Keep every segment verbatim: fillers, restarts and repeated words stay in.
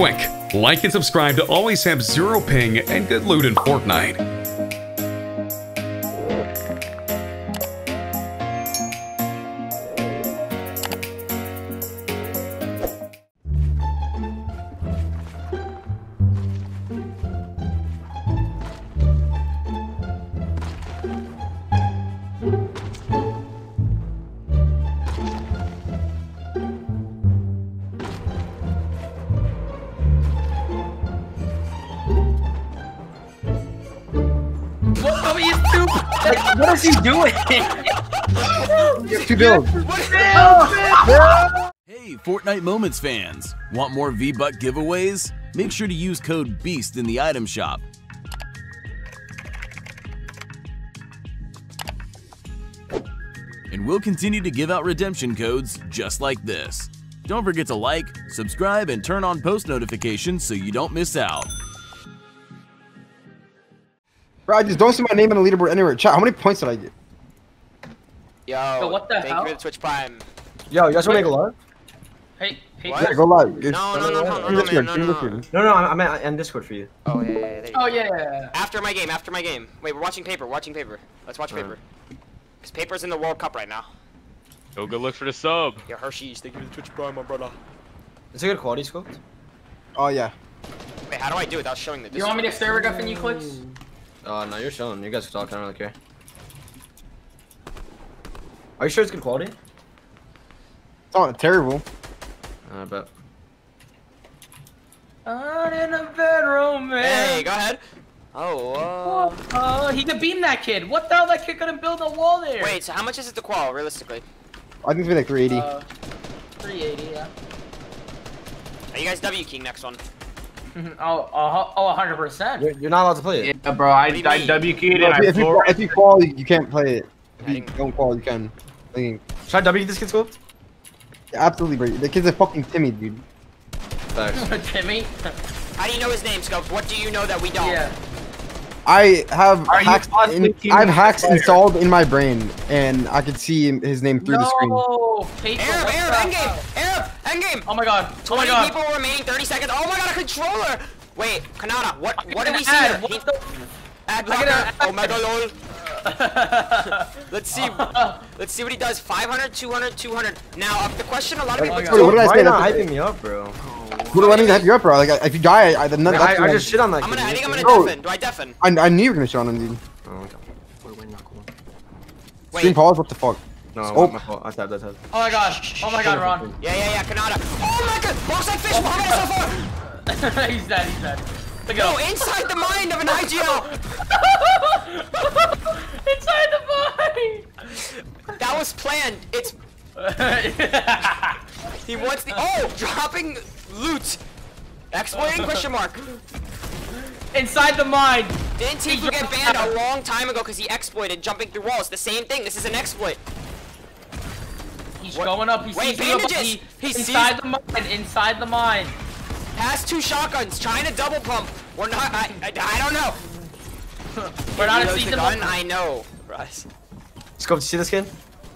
quick. Like and subscribe to always have zero ping and good loot in Fortnite. What is he doing? You have to build. Hey, Fortnite Moments fans! Want more V-Buck giveaways? Make sure to use code BEAST in the item shop. And we'll continue to give out redemption codes just like this. Don't forget to like, subscribe, and turn on post notifications so you don't miss out. Bro, I just don't see my name in the leaderboard anywhere. Chat, how many points did I get? Yo, Yo what the thank hell? you to Twitch Prime. Yo, you guys want to make a live? Hey, hey. Yeah, go live. No, no, no, no, no, no, no, no, no, no, I'm on Discord for you. Oh, yeah, yeah, yeah, there you oh, yeah, yeah. After my game, after my game. Wait, we're watching Paper, watching Paper. Let's watch Paper. Because Paper's in the World Cup right now. Yo, good look for the sub. Yo, Hershey's, thank you to Twitch Prime, my brother. Is it good quality scope? Oh, yeah. Wait, how do I do it without showing the Discord? You want me to stare up in you, Clix? Uh, no, you're chilling. You guys can talk. I don't really care. Are you sure it's good quality? It's not terrible. I bet. Out in a bedroom, man. Hey, go ahead. Oh, uh... oh, he could beam that kid. What the hell? That kid couldn't build a wall there. Wait, so how much is it to qual, realistically? I think it's been like three eighty. Uh, three eighty, yeah. Are you guys W-keying next one? Oh, oh, oh, one hundred percent. You're not allowed to play it. Yeah, bro, I, I W-keyed it. If you, if you fall, you can't play it. If you don't fall, you can. Should I W this kid's scope? Yeah, absolutely, bro. The kid's a fucking Timmy, dude. Timmy? How do you know his name, Scopes? What do you know that we don't? Yeah. I have hacks, in, I have hacks installed in my brain, and I could see his name through no, the screen. No! Arab, Arab, endgame! Arab, endgame! Oh my god, oh my god. twenty people remaining, thirty seconds. Oh my god, a controller! Wait, Kanata, what What do we see here? What the... Ad ad oh my god, lol. Let's see. Let's see what he does. five hundred, two hundred, two hundred. Now, the question a lot of people oh do. What did I say? Why not hyping me up, bro? Who do I need to hype you up, bro? Like, if you die, I... I, the, I, I, I just shit on that. I'm gonna, I think I'm gonna bro. deafen. Do I deafen? I, I knew you were gonna shit on him, dude. Oh my god. We're winning, not cool. Wait. Stream pause? What the fuck? No, oh. my fault. I tapped, I tapped. Oh my god. Oh my god, Ron. Yeah, yeah, yeah, Kanata. Oh my god! Box like fish! Oh. So far. He's dead, he's dead. Look at him. No, inside the mind of an I G L! Inside the mind! That was planned. It's... He wants the... Oh! Dropping... Loot! Explain question mark. Inside the mine. Didn't Tico get banned a long time ago because he exploited jumping through walls? The same thing. This is an exploit. He's what? going up. He Wait, sees bandages. Up. He, he's inside sees... the mine. Inside the mine. Has two shotguns. Trying to double pump. We're not. I. I, I don't know. We're not a season gun. I know. Right. Let's go see this kid.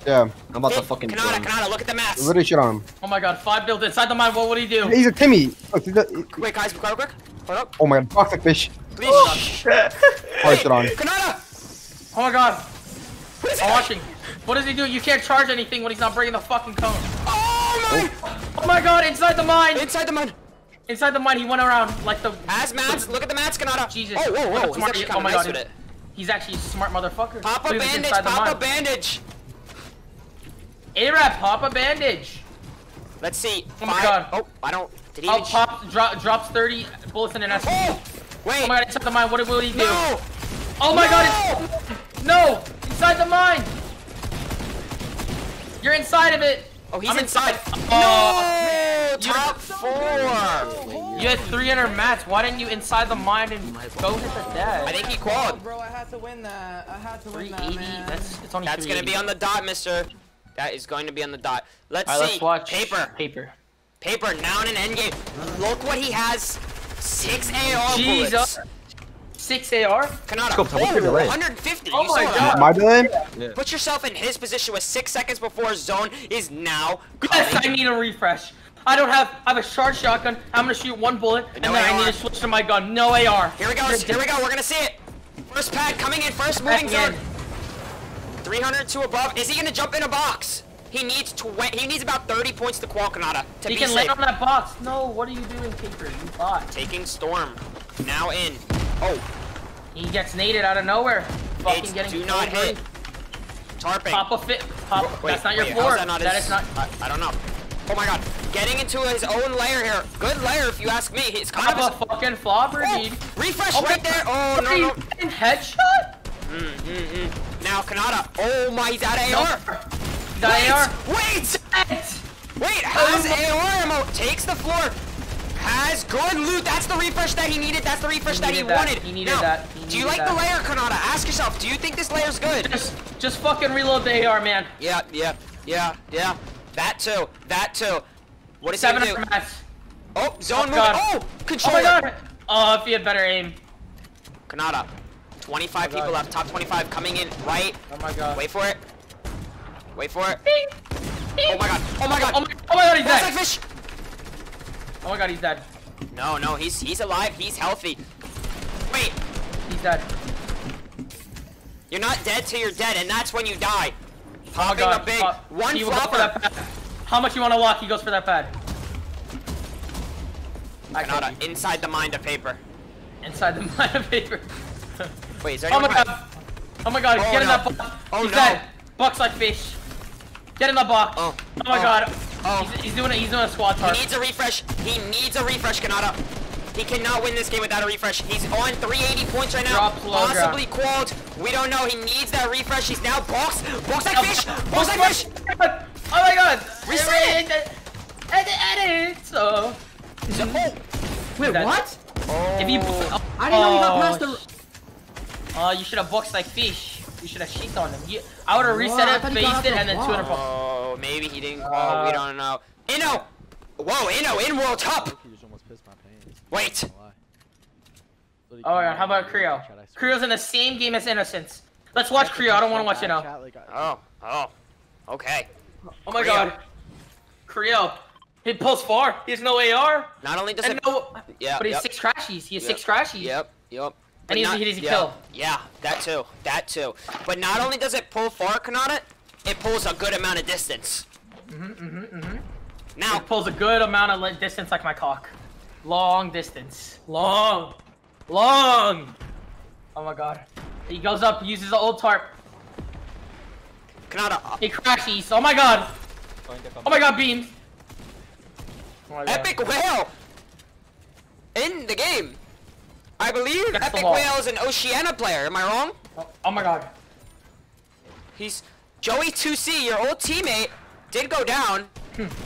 Yeah, I'm about hey, to fucking. Kanata, Kanata, look at the maps. Literally shit on him. Oh my god, five builds inside the mine. What would he do? He's a Timmy. Look, he's a, he... Wait, guys, quick, quick, hold up. Oh my god, toxic fish. Please oh, shit. Hey, shit on. Kanata. Oh my god. What is he watching? What does he do? You can't charge anything when he's not bringing the fucking cone. Oh my. Oh, oh my god, inside the mine. Inside the mine. Inside the mine, he went around like the. Has mats. Look at the mats, Kanata. Jesus. Oh, whoa, whoa. He's actually oh my nice god, it. He's actually a smart motherfucker. Pop a bandage. Pop a bandage. A-Rap, pop a bandage. Let's see. Oh my god. Oh, I don't. Did he oh, pop drop, drops thirty bullets in an S M G. Oh, wait. Oh my god, inside the mine. What will he do? No. Oh my no. god. It's... No. Inside the mine. You're inside of it. Oh, he's I'm inside. inside. No. Oh, top four. You had three hundred mats. Why didn't you inside the mine and go hit the dead? I think he qualified. Bro, I had to win that. I had to win that, man. That's, it's only That's going to be on the dot, mister. That is going to be on the dot. Let's right, see. Let's watch Paper. Paper. Paper. Now in an endgame. Look what he has. Six A R Jesus. bullets. Six A R? Kanata. Go, oh, one hundred fifty. Oh you my god. My delay? Yeah. Put yourself in his position with six seconds before his zone is now. Yes, coming. I need a refresh. I don't have. I have a shard shotgun. I'm gonna shoot one bullet, and no then A R. I need to switch to my gun. No A R. Here we go. Here we go. We're gonna see it. First pack coming in. First moving zone. three hundred to above. Is he gonna jump in a box? He needs twenty. He needs about thirty points to qual Kanata to be safe. He can land on that box. No. What are you doing, Paper? You bot. Taking storm. Now in. Oh. He gets naded out of nowhere. Fucking getting do not hit. Tarping. Pop a fit. Pop. Wait, that's not wait, your floor. That, not that his... is not. I, I don't know. Oh my god. Getting into his own layer here. Good layer if you ask me. He's kind of a fucking flopper, dude. Refresh right there. Oh, no, no. Headshot? Mm, mm, mm. Now, Kanata. Oh my, he's out of A R. He's out of A R. Wait. Wait, has A R ammo. Takes the floor. Has good loot. That's the refresh that he needed. That's the refresh that he wanted. He needed that. Do you like the layer, Kanata? Ask yourself, do you think this layer's good? Just, just fucking reload the A R, man. Yeah, yeah, yeah, yeah. That too. That too. What is seven do? Oh, zone oh, move. Oh, controller. Oh my god. Oh, if he had better aim. Kanata. twenty-five oh people left. Top twenty-five coming in right. Oh my god. Wait for it. Wait for it. Oh my god. Oh my god. Oh my, oh my god, he's dead. Fish. Oh my god, he's dead. No, no, he's he's alive. He's healthy. Wait. He's dead. You're not dead till you're dead, and that's when you die. Popping oh god. a big uh, one flopper. How much you want to walk? He goes for that pad. Kanata, inside the mind of Paper. Inside the mind of Paper. Wait, is there anyone? Oh my god. Oh my god, oh, get no. in that box. Oh he's no. dead. Bucks like fish. Get in the box. Oh, oh my oh. god. Oh. He's, he's doing it. He's doing a squad target. He needs a refresh. He needs a refresh, Kanata. He cannot win this game without a refresh. He's on three eighty points right now. Possibly qualled. We don't know. He needs that refresh. He's now box. Box like fish. Box like fish. Oh my god! Reset it! Edit, edit, so... so oh. Wait, that, what? Oh. If you, oh, I didn't know you got past the... Oh, you should have boxed like fish. You should have sheathed on him. You, I would have reset oh, it, based it, and then two hundred bucks. Oh, maybe he didn't call. Uh, we don't know. Inno! Whoa, Inno! In World Cup! Wait! Oh, yeah, how about Creo? Creo's in the same game as Innocence. Let's watch Creo. I don't want to watch Inno. Oh, oh. Okay. Oh my Creo. god. Creo. He pulls far. He has no A R. Not only does he no, yeah, but he has yep. six crashies. He has yep. six crashies. Yep, yep. But and not, he doesn't yep. kill. Yeah, that too. That too. But not only does it pull far, Kanata, it pulls a good amount of distance. Mm-hmm, mm-hmm, mm-hmm. Now it pulls a good amount of distance like my cock. Long distance. Long. Long. Oh my god. He goes up, uses the old tarp. Kanata. He crashes. Oh my god. Oh my god, beams. Oh my god. Epic Whale in the game. I believe That's Epic Whale is an Oceania player. Am I wrong? Oh, oh my god. He's Joey two C, your old teammate, did go down. Dude,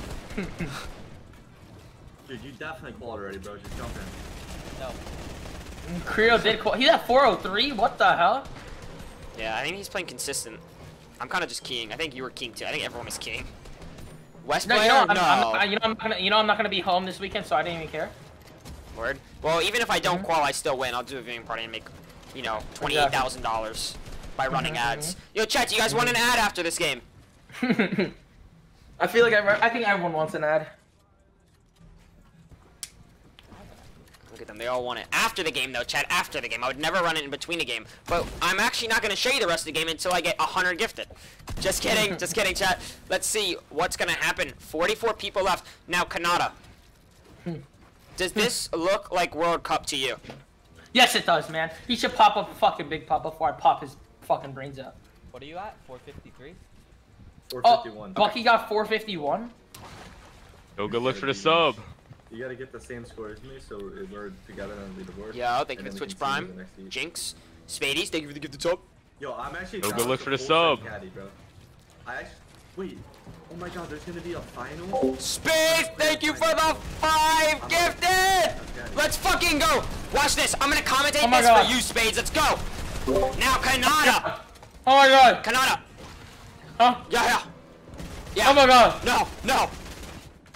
you definitely called already, bro. Just jump in. No. Creo did call. He's at four oh three. What the hell? Yeah, I think he's playing consistent. I'm kind of just keying. I think you were keying too. I think everyone is keying. West no, player? You know, I'm, no. I'm not, you, know, I'm gonna, you know I'm not gonna be home this weekend, so I didn't even care. Word. Well, even if I don't mm-hmm. qual, I still win. I'll do a viewing party and make, you know, twenty-eight thousand dollars by running mm-hmm. ads. Yo, chat, you guys want an ad after this game? I feel like I, I think everyone wants an ad. Look at them. They all want it after the game, though, chat. After the game, I would never run it in between the game. But I'm actually not going to show you the rest of the game until I get one hundred gifted. Just kidding, just kidding, chat. Let's see what's going to happen. forty-four people left now. Kanata, does this look like World Cup to you? Yes, it does, man. He should pop up a fucking big pop before I pop his fucking brains out. What are you at? four fifty-three. four fifty-one. Oh, Bucky got four fifty-one. Go good look for the sub. You gotta get the same score as me, so we're together on the leaderboard. Yeah, thank you for the Twitch Prime. Jinx, Spadies, thank you for the gift of top. Yo, I'm actually. Go, go look for the sub. Caddy, bro. I actually, wait. Oh my god, there's gonna be a final. Spade, thank you for the five I'm gifted. Let's fucking go. Watch this. I'm gonna commentate oh this god. for you, Spades. Let's go. Now, Kanata. Oh my god. Kanata. Huh? Yeah, yeah. Yeah. Oh my god. No, no.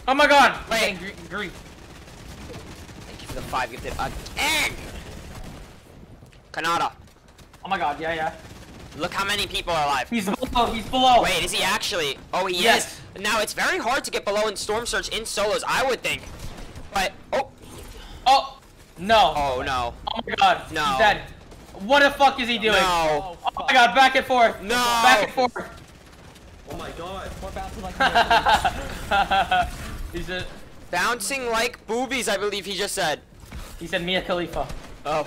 Oh my god! Wait, green. Thank you for the five gifted again! Kanata. Oh my god, yeah, yeah. Look how many people are alive. He's below, he's below. Wait, is he actually? Oh, he yes. is. Now, it's very hard to get below in Storm Surge in solos, I would think. But, oh. Oh, no. Oh, no. Oh, my God. No. He's dead. What the fuck is he doing? No. Oh, my God. Back and forth. No. Back and forth. Oh, my God. We're bouncing like He's a... Bouncing like boobies, I believe he just said. He said Mia Khalifa. Oh.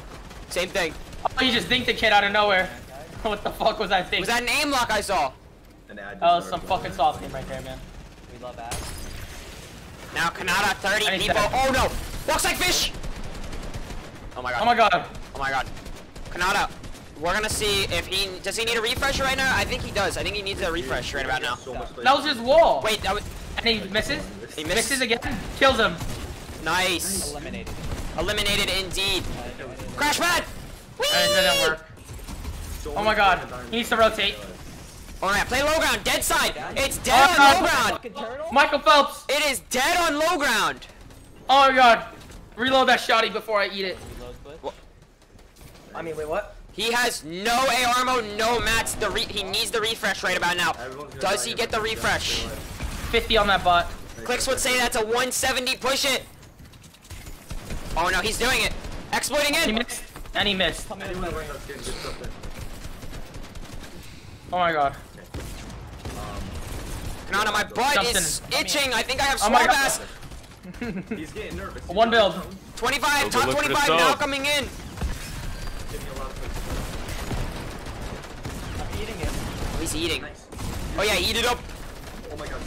Same thing. Oh, you just dinked the kid out of nowhere. What the fuck was I thinking? Was that an aim lock I saw? Oh, some fucking soft game right there, man. We love that. Now Kanata thirty people. Oh no! Walks like fish! Oh my god. Oh my god. Oh my god. Kanata, we're gonna see if he does he need a refresh right now? I think he does. I think he needs a refresh right about now. That was his wall. Wait, that was and he misses? He misses, misses again. Kills him. Nice. Eliminated. Eliminated indeed. Crash pad! Whee! That didn't work. Oh my god. He needs to rotate. Alright, play low ground, dead side. It's dead oh, on low ground. Michael Phelps. It is dead on low ground. Oh my god. Reload that shotty before I eat it. I mean, wait, what? He has no A R mode, no mats. The re he needs the refresh right about now. Does he get the refresh? fifty on that bot. Clix would say that's a one seventy. Push it. Oh no, he's doing it. Exploiting it. He missed. And he missed. Oh my god. Kanata, my butt Justin. is itching. I think I have small ass. Oh He's getting nervous. One build. twenty-five, top twenty-five now coming in. I'm eating it. Oh, he's eating. Nice. Oh yeah, eat it up. Oh my god.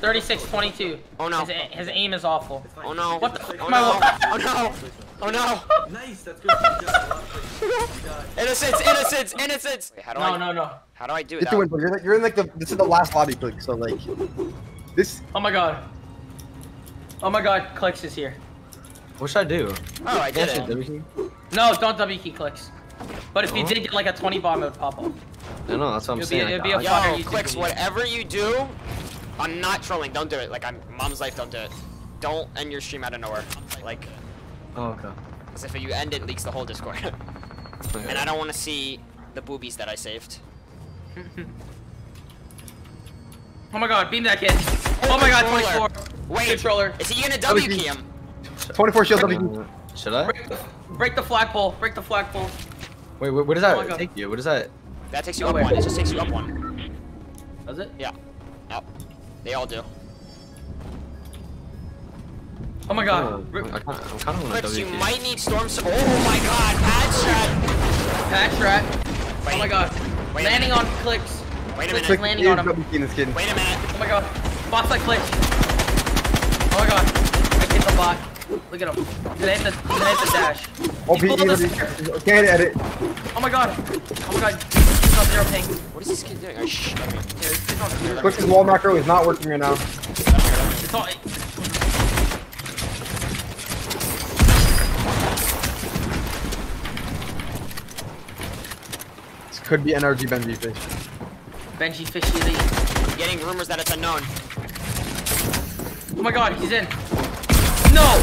thirty-six, twenty-two. Oh no. His, his aim is awful. Oh no. What the fuck am I? Oh no. Oh no. Nice. That's good. Innocence, innocence, innocence. Wait, how do no, I... no, no. How do I do it? You're, like, you're in like the. This is the last lobby, Clix. So like, this. Oh my god. Oh my god, Clix is here. What should I do? Oh, I did it. W key? No, don't W key Clix. But if oh. you did get like a twenty bomb, it would pop up. No, no, that's what I'm it'll saying. Be, it'd be a yo, fire. Yo, Clix, whatever you do, I'm not trolling. Don't do it. Like I'm mom's life. Don't do it. Don't end your stream out of nowhere. Like. Oh okay. Because if you end it, leaks the whole Discord. Okay. And I don't want to see the boobies that I saved. Oh my god, beam that kid. Oh my god, twenty-four. Wait, controller. Is he gonna W key him? twenty-four shield W. Should I? Break the, break the flagpole, break the flagpole. Wait, wait, where does that oh take you? What is that? That takes you oh, up wait. one, it just takes you up one. Does it? Yeah. Yep. They all do. Oh my god. Oh, I, I kinda wanna Clix, you might need storm so oh my god, patch strat. Patch strat. Wait. Oh my god. Wait landing on Clix. Wait a Clix minute. Landing on him. This kid. Wait a minute. Oh my god. Bot's like Clix. Oh my god. I hit the bot. Look at him. He landed the, the dash. Oh, he the... Can't edit. Oh my god. Oh my god. He's not zero ping. What is this kid doing? I shh. Clix's wall macro is not working right now. It's all... Could be N R G Benjyfish. Benjyfishy elite. Getting rumors that it's unknown. Oh my god, he's in. No!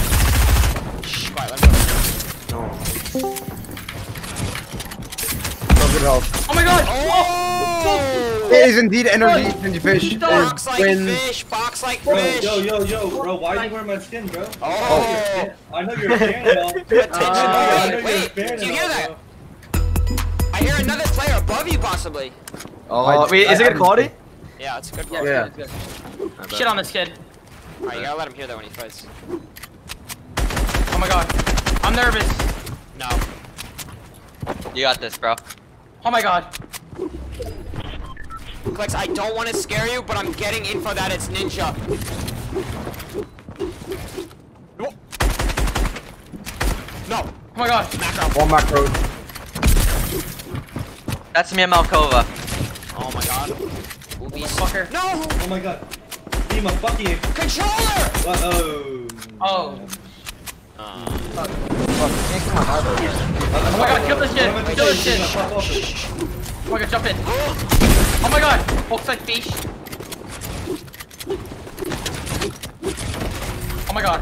Shh, quiet, let me go. No. No good health. Oh my god! Oh! It is indeed N R G Benjyfish. Box like win. Fish, box like bro, fish. Yo, yo, yo, bro, why are you wearing my skin, bro? Oh! oh. I know you're a fan at all. uh, wait, wait, wait do you hear all, that? Bro. I hear another player above you, possibly. Oh, wait, is it good quality? Yeah, it's a good quality. Yeah, yeah. Good. Shit on this kid. Alright, you gotta let him hear that when he fights. Oh my god. I'm nervous. No. You got this, bro. Oh my god. Clix, I don't want to scare you, but I'm getting info that it's Ninja. No. No. Oh my god. Macro. One macro. That's Mia Malkova. Oh my god. Oobies. Fucker. No! Oh my god. Beam a fucking controller! Uh-oh. Oh. Uh, fuck. Fuck. Oh my god, kill this shit! Kill this shit! Oh my god, jump in. Oh my god! Folks like fish. Oh my god.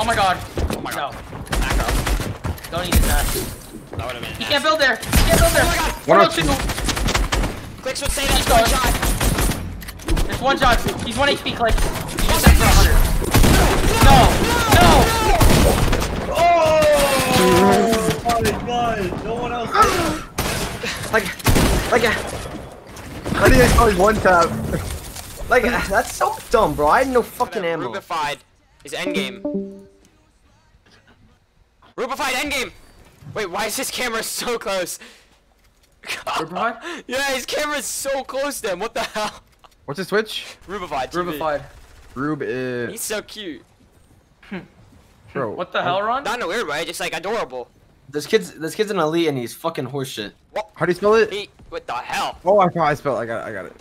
Oh my god. Oh my god. No. Macro. Don't even that. That would have been nasty. He can't build there! He can't build there! Oh my god! Clix would say that's one shot! Clix, one shot. He's one H P, Clix. He just sent for one hundred. No, no. Oh my God! No one else. Like, like, I think it's only one tap. Like, that's so dumb, bro. I had no fucking ammo. Rubified is endgame. Rubified endgame. Wait, why is his camera so close? Rubified? Yeah, his camera's so close to him. What the hell? What's his Twitch? Rubified. Rubified. Rub is. He's so cute. Bro. What the hell, Ron? Not in a weird way, just like adorable. This kid's this kid's an elite and he's fucking horseshit. What? How do you spell it? He, what the hell? Oh, I I spelled. I got it. I got it.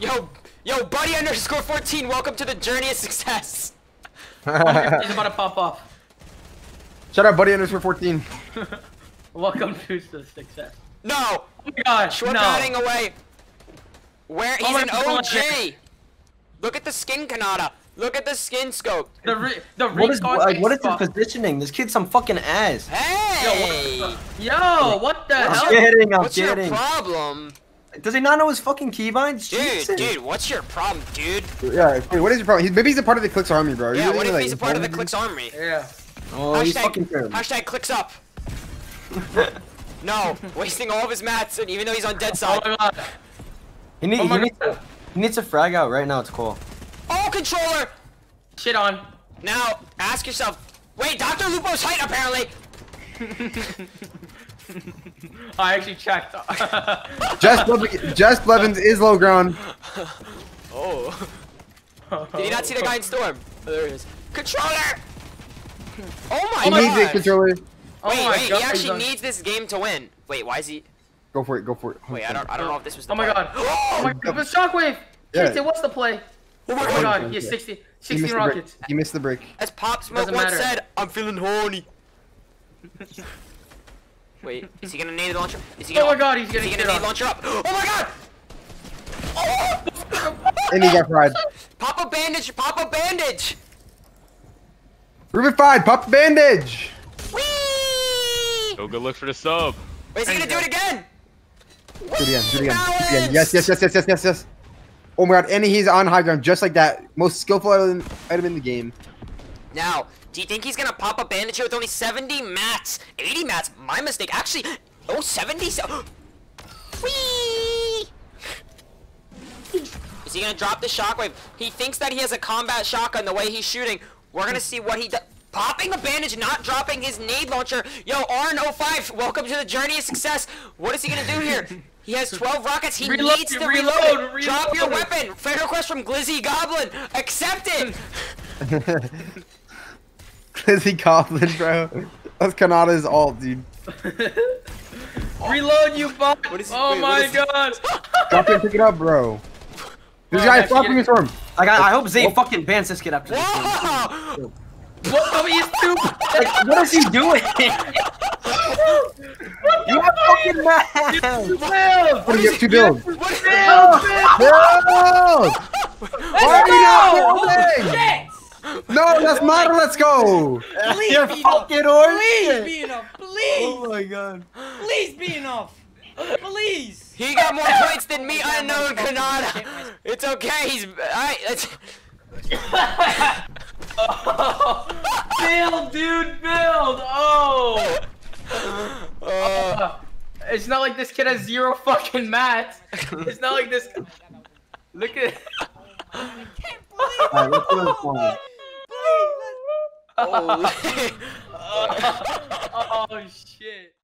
Yo, yo, buddy underscore fourteen. Welcome to the journey of success. He's about to pop off. Shout out, buddy underscore fourteen. Welcome to the success. No! Oh my gosh! Short batting no. away. Where he's oh an O G. Look at the skin, Kanata. Look at the skin scope. The re the what is, like, what is his positioning? This kid's some fucking ass. Hey! Yo, what the, Yo, what the I'm hell? Kidding, I'm what's kidding. Your problem? Does he not know his fucking keybinds? Dude, dude, what's your problem, dude? Yeah, dude, what is your problem? He, maybe he's a part of the Clix army, bro. Are yeah, really, what if like, he's a part of the Clix army? Yeah. Oh, hashtag, he's fucking terrible. Hashtag Clix up. No, wasting all of his mats, and even though he's on dead side. Oh my God. He, need, oh my he, God. Needs, he needs a frag out right now. It's cool. Oh, controller! Shit on. Now, ask yourself. Wait, Doctor Lupo's height, apparently. I actually checked. Jess, Blevins, Jess Blevins is low ground. Oh. Did you not see the guy in Storm? Oh, there he is. Controller! Oh my God. He needs it, controller. Wait, oh my wait, God. He actually needs this game to win. Wait, why is he? Go for it, go for it. Wait, I don't, I don't know if this was the Oh my part. God. Oh my God, the shockwave! Yeah. It was the play. Oh my God, he has sixty, sixty rockets. You missed the break. As Pop Smoke once said, I'm feeling horny. Wait, is he gonna nade the launcher? Is he gonna, oh my God, he's gonna, he gonna nade the launcher up. Oh my God! Oh! And he got fried. Pop a bandage, pop a bandage! Rubified, pop a bandage! Whee! Go good look for the sub. Wait, is he gonna do it again? Do it again, do it again, do it again. Yes, yes, yes, yes, yes, yes, yes. Oh my God, and he's on high ground just like that. Most skillful item, item in the game. Now, do you think he's gonna pop a bandage here with only seventy mats? eighty mats, my mistake. Actually, oh, seventy. Whee! Is he gonna drop the shockwave? He thinks that he has a combat shotgun the way he's shooting. We're gonna see what he does. Popping the bandage, not dropping his nade launcher. Yo, R N oh five, welcome to the journey of success. What is he gonna do here? He has twelve rockets. He reload, needs to reload. reload. Drop your weapon. Friend request from Glizzy Goblin. Accept it. Glizzy Goblin, bro. That's Kanata's ult, dude. Reload, you bot. Oh wait, my God. Drop it, pick it up, bro. This bro, guy's flopping his arm. I got. I hope Zay fucking bans this kid after this. Whoa. What is like, what is he doing? You have fucking mad! What do you have to build? Build! Build! Why are you not building? No, that's model, let's go! Please You're be fucking enough! Please be enough! Please! Oh my God. Please be enough! Please! He got more points than me, unknown Kanata! It's okay, he's... I. It's... Oh. Build, dude, build! Oh! Uh, uh, it's not like this kid has zero fucking mats. It's not like this. Look at it. I can't believe right, let's do this one. Please, let's... Oh, oh, oh shit.